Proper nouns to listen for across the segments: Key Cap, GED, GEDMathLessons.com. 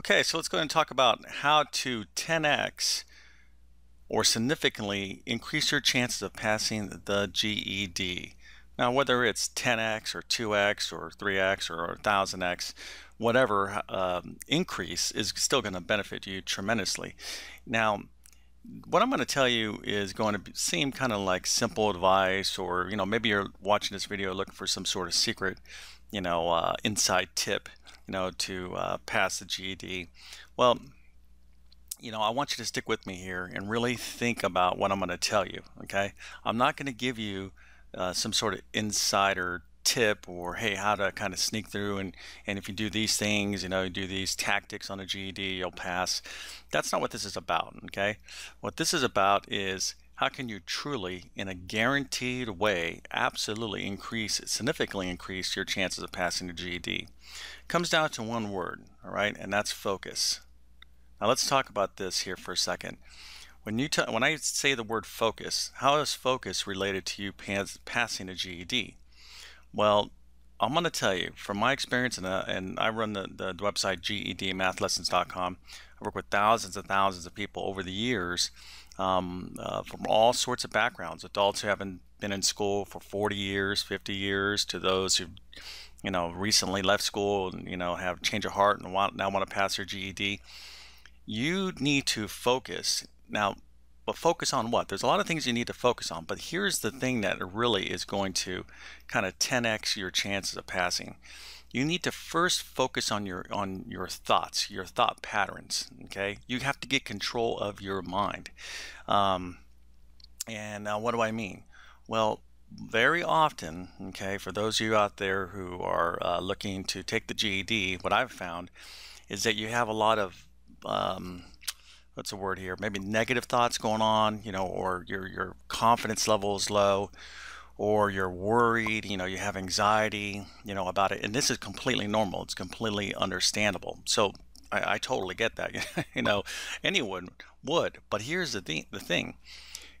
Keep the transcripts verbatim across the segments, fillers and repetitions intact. Okay, so let's go ahead and talk about how to ten X or significantly increase your chances of passing the G E D. Now, whether it's ten X or two X or three X or one thousand X, whatever um, increase is still going to benefit you tremendously. Now, what I'm going to tell you is going to seem kind of like simple advice, or you know, maybe you're watching this video looking for some sort of secret, you know, uh, inside tip, you know, to uh, pass the G E D. Well, you know, I want you to stick with me here and really think about what I'm going to tell you. Okay, I'm not going to give you uh, some sort of insider tip or hey, how to kind of sneak through and and if you do these things, you know, you do these tactics on a G E D, you'll pass. That's not what this is about, okay? What this is about is how can you truly, in a guaranteed way, absolutely increase, significantly increase your chances of passing the G E D. Comes down to one word, all right, and that's focus. Now let's talk about this here for a second. When you when I say the word focus, how is focus related to you pass passing a G E D? Well, I'm going to tell you from my experience, and, uh, and I run the, the website G E D math lessons dot com. I work with thousands and thousands of people over the years um, uh, from all sorts of backgrounds, adults who haven't been in school for forty years, fifty years, to those who, you know, recently left school and, you know, have change of heart and want, now want to pass their G E D. You need to focus. Now, but focus on what? There's a lot of things you need to focus on, but here's the thing that really is going to kind of ten X your chances of passing. You need to first focus on your on your thoughts, your thought patterns, okay? You have to get control of your mind. Um, and uh, what do I mean? Well, very often, okay, for those of you out there who are uh, looking to take the G E D, what I've found is that you have a lot of... Um, what's the word here? Maybe negative thoughts going on, you know, or your your confidence level is low, or you're worried, you know, you have anxiety, you know, about it. And this is completely normal. It's completely understandable. So I, I totally get that. You know, anyone would. But here's the th the thing: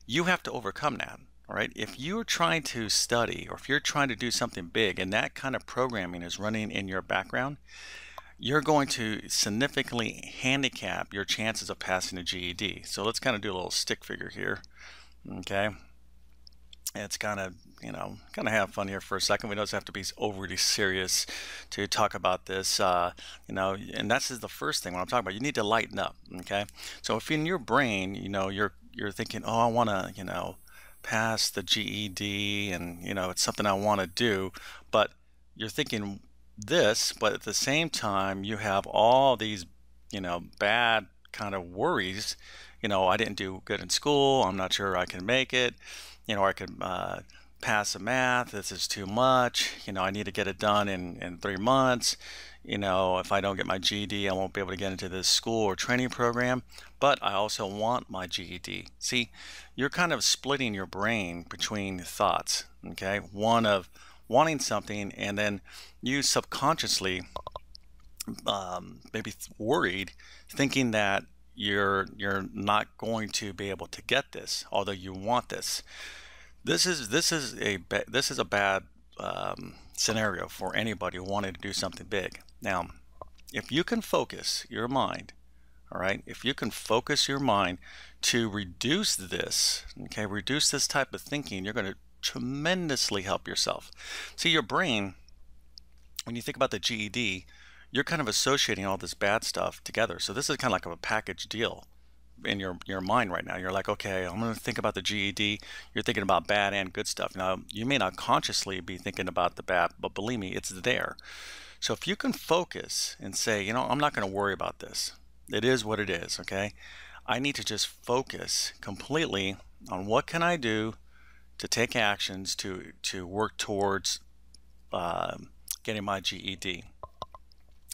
you have to overcome that. All right. If you're trying to study, or if you're trying to do something big, and that kind of programming is running in your background, you're going to significantly handicap your chances of passing a G E D. So let's kind of do a little stick figure here, okay? It's kind of, you know, kind of have fun here for a second. We don't have to be overly serious to talk about this, uh, you know, and that's the first thing when I'm talking about. You need to lighten up, okay? So if in your brain, you know, you're, you're thinking, oh, I want to, you know, pass the G E D and, you know, it's something I want to do, but you're thinking this, but at the same time you have all these, you know, bad kind of worries, you know, I didn't do good in school, I'm not sure I can make it, you know, or I could uh, pass a math, this is too much, you know, I need to get it done in, in three months, you know, if I don't get my G E D I won't be able to get into this school or training program, but I also want my G E D. See, you're kind of splitting your brain between thoughts, okay, one of wanting something, and then you subconsciously um, maybe worried, thinking that you're you're not going to be able to get this, although you want this. This is this is a this is a bad um, scenario for anybody wanting to do something big. Now, if you can focus your mind, all right, if you can focus your mind to reduce this, okay, reduce this type of thinking, you're going to tremendously help yourself. See, your brain, when you think about the G E D, you're kind of associating all this bad stuff together. So this is kind of like a package deal in your your mind right now. You're like, okay, I'm going to think about the G E D. You're thinking about bad and good stuff. Now, you may not consciously be thinking about the bad, but believe me, it's there. So if you can focus and say, you know, I'm not going to worry about this. It is what it is, okay? I need to just focus completely on what can I do to take actions to to work towards uh, getting my G E D.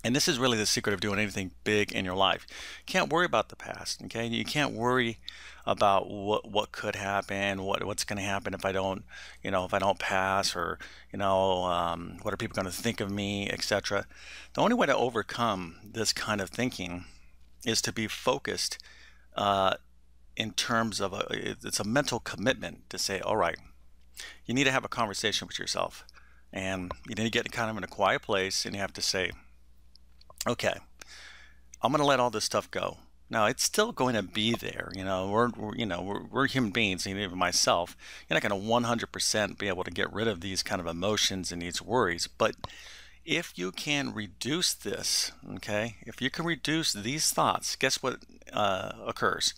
And this is really the secret of doing anything big in your life. You can't worry about the past, okay? You can't worry about what what could happen, what what's going to happen if I don't, you know, if I don't pass, or you know, um, what are people going to think of me, et cetera. The only way to overcome this kind of thinking is to be focused. Uh, in terms of a, it's a mental commitment to say, all right, you need to have a conversation with yourself, and you need to get kind of in a quiet place, and you have to say, okay, I'm going to let all this stuff go. Now, it's still going to be there. You know, we're, we're you know we're, we're human beings, and even myself. You're not going to one hundred percent be able to get rid of these kind of emotions and these worries, but if you can reduce this, okay, if you can reduce these thoughts, guess what uh, occurs?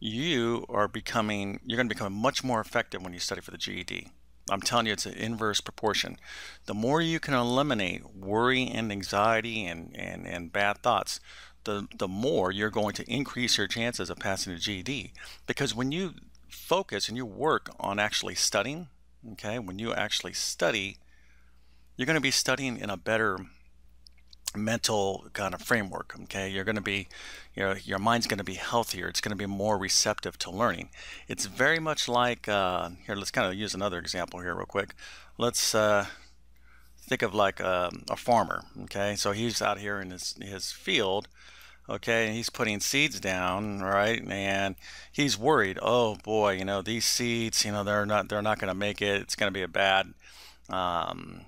You are becoming, you're going to become much more effective when you study for the G E D. I'm telling you, it's an inverse proportion. The more you can eliminate worry and anxiety and, and, and bad thoughts, the, the more you're going to increase your chances of passing the G E D. Because when you focus and you work on actually studying, okay, when you actually study, you're going to be studying in a better mental kind of framework, okay? You're going to be, you know, your mind's going to be healthier. It's going to be more receptive to learning. It's very much like, uh, here, let's kind of use another example here real quick. Let's uh, think of like a, a farmer, okay? So he's out here in his, his field, okay, and he's putting seeds down, right? And he's worried, oh boy, you know, these seeds, you know, they're not, they're not going to make it. It's going to be a bad, um,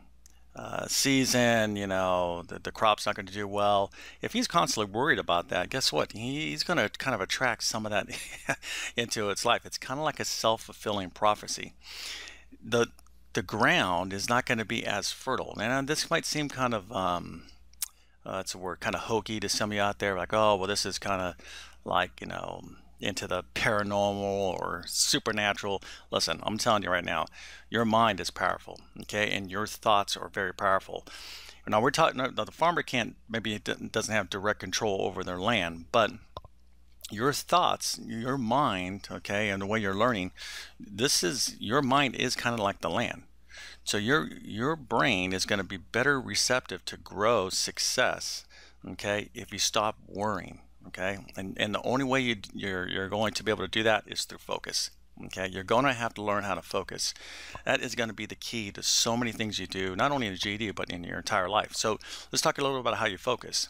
Uh, season, you know, the, the crop's not going to do well. If he's constantly worried about that, guess what? He, he's going to kind of attract some of that into its life. It's kind of like a self-fulfilling prophecy. The the ground is not going to be as fertile. Now, this might seem kind of, um, uh, it's a word, kind of hokey to some of you out there, like, oh, well, this is kind of like, you know, into the paranormal or supernatural. Listen, I'm telling you right now, your mind is powerful, okay, and your thoughts are very powerful. Now we're talking, the farmer can't, maybe it doesn't have direct control over their land, but your thoughts, your mind, okay, and the way you're learning, this is, your mind is kind of like the land. So your your brain is going to be better receptive to grow success, okay, if you stop worrying. Okay, and, and the only way you, you're, you're going to be able to do that is through focus. Okay, you're going to have to learn how to focus. That is going to be the key to so many things you do, not only in the G E D, but in your entire life. So let's talk a little bit about how you focus.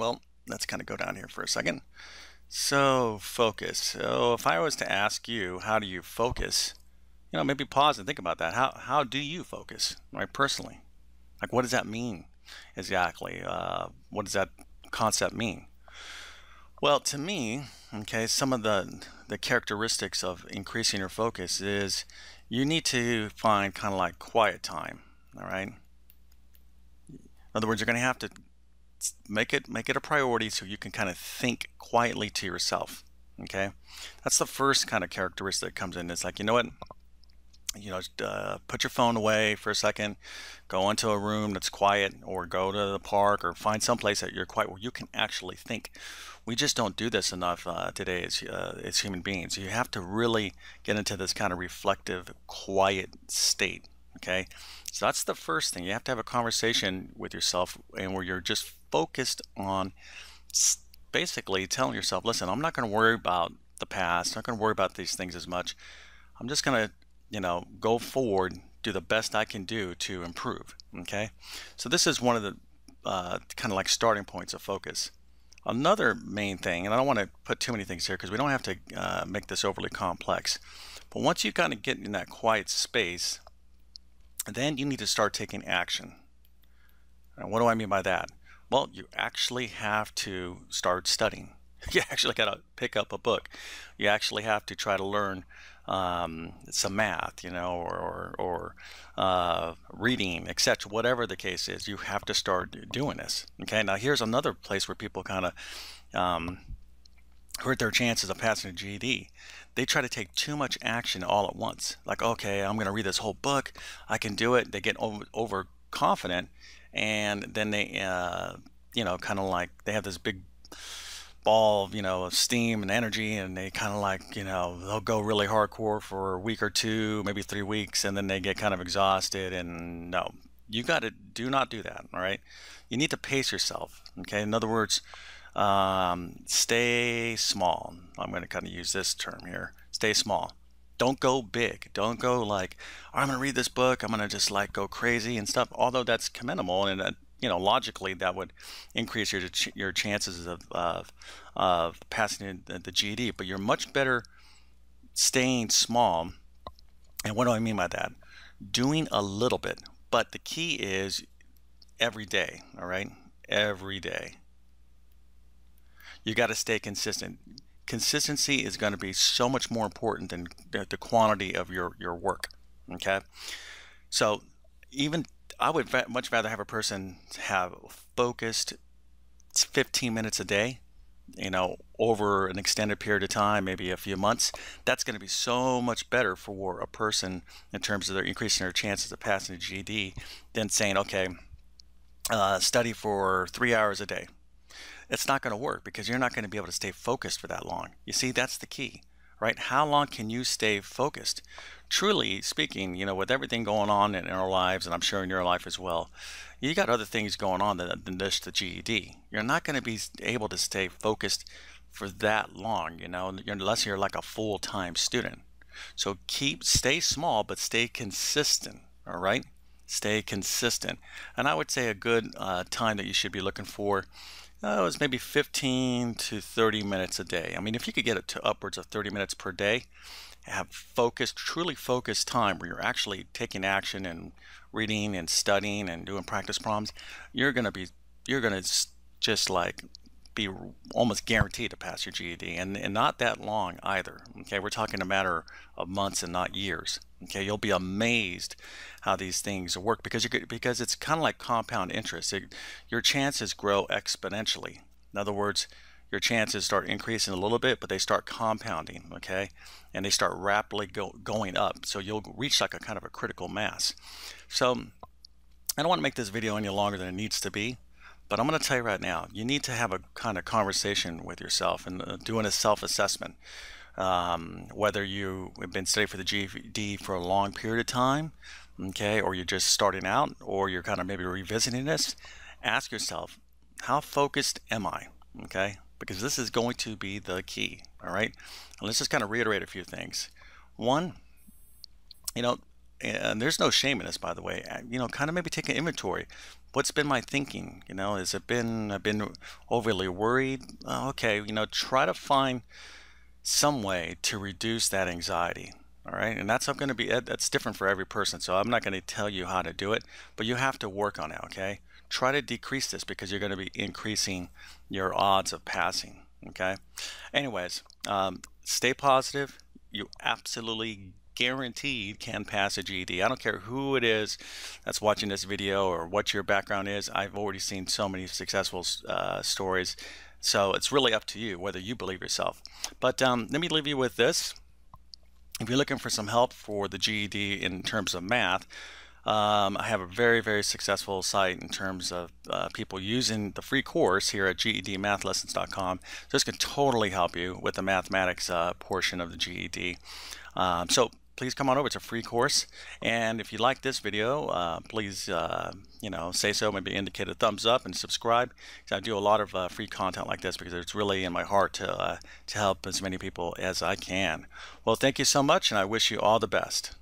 Well, let's kind of go down here for a second. So focus. So if I was to ask you, how do you focus? You know, maybe pause and think about that. How, how do you focus, right, personally? Like, what does that mean exactly? Uh, what does that concept mean? Well, to me, okay, some of the, the characteristics of increasing your focus is you need to find kind of like quiet time, all right? In other words, you're going to have to make it, make it a priority so you can kind of think quietly to yourself, okay? That's the first kind of characteristic that comes in. It's like, you know what? You know, uh, put your phone away for a second, go into a room that's quiet, or go to the park, or find someplace that you're quiet where you can actually think. We just don't do this enough uh, today as, uh, as human beings. You have to really get into this kind of reflective, quiet state, okay? So that's the first thing. You have to have a conversation with yourself, and where you're just focused on basically telling yourself, listen, I'm not going to worry about the past. I'm not going to worry about these things as much. I'm just going to, you know, go forward, do the best I can do to improve, okay? So this is one of the uh, kind of like starting points of focus. Another main thing, and I don't want to put too many things here because we don't have to uh, make this overly complex, but once you kind of get in that quiet space, then you need to start taking action. And what do I mean by that? Well, you actually have to start studying. You actually got to pick up a book. You actually have to try to learn um, some math, you know, or, or, or uh, reading, et cetera. Whatever the case is, you have to start doing this. Okay, now here's another place where people kind of um, hurt their chances of passing a G E D. They try to take too much action all at once. Like, okay, I'm going to read this whole book. I can do it. They get overconfident, and then they, uh, you know, kind of like they have this big ball, you know, of steam and energy, and they kind of like, you know, they'll go really hardcore for a week or two, maybe three weeks, and then they get kind of exhausted. And no, you got to do not do that. All right, you need to pace yourself. Okay, in other words, um, stay small. I'm going to kind of use this term here. Stay small. Don't go big. Don't go like, I'm going to read this book. I'm going to just like go crazy and stuff. Although that's commendable, and that, you know, logically that would increase your your chances of of, of passing the, the G E D, but you're much better staying small. And what do I mean by that? Doing a little bit, but the key is every day. All right, every day. you got to stay consistent. Consistency is going to be so much more important than the quantity of your, your work, okay? So even I would much rather have a person have focused fifteen minutes a day, you know, over an extended period of time, maybe a few months. That's going to be so much better for a person in terms of their increasing their chances of passing a G E D than saying, okay, uh, study for three hours a day. It's not going to work because you're not going to be able to stay focused for that long. You see, that's the key, right? How long can you stay focused? Truly speaking, you know, with everything going on in our lives, and I'm sure in your life as well, you got other things going on than, than just the G E D. You're not going to be able to stay focused for that long, you know, unless you're like a full-time student. So keep, stay small, but stay consistent, all right? Stay consistent. And I would say a good uh, time that you should be looking for, oh, it's maybe fifteen to thirty minutes a day. I mean, if you could get it to upwards of thirty minutes per day, have focused, truly focused time where you're actually taking action and reading and studying and doing practice problems, you're going to be, you're going to just like be almost guaranteed to pass your G E D, and, and not that long either. Okay, we're talking a matter of months and not years. Okay, you'll be amazed how these things work because you could, because it's kind of like compound interest. It, your chances grow exponentially. In other words, your chances start increasing a little bit, but they start compounding, okay? And they start rapidly go, going up. So you'll reach like a kind of a critical mass. So I don't want to make this video any longer than it needs to be, but I'm going to tell you right now, you need to have a kind of conversation with yourself and uh, doing a self-assessment. Um, whether you have been studying for the G E D for a long period of time, okay, or you're just starting out, or you're kind of maybe revisiting this, ask yourself, how focused am I, okay? Because this is going to be the key, all right? And let's just kind of reiterate a few things. One, you know, and there's no shame in this, by the way, you know, kind of maybe take an inventory. What's been my thinking? You know, has it been, I've been overly worried? Oh, okay, you know, try to find some way to reduce that anxiety, all right? And that's going to be, that's different for every person, so I'm not going to tell you how to do it, but you have to work on it, okay? Try to decrease this because you're going to be increasing your odds of passing, okay? Anyways, um, stay positive. You absolutely guaranteed can pass a G E D. I don't care who it is that's watching this video or what your background is. I've already seen so many successful uh, stories. So it's really up to you whether you believe yourself. But um, let me leave you with this. If you're looking for some help for the G E D in terms of math, um, I have a very, very successful site in terms of uh, people using the free course here at G E D math lessons dot com. So this can totally help you with the mathematics uh, portion of the G E D. Um, so please come on over. It's a free course. And if you like this video, uh, please, uh, you know, say so, maybe indicate a thumbs up and subscribe. I do a lot of uh, free content like this because it's really in my heart to, uh, to help as many people as I can. Well, thank you so much, and I wish you all the best.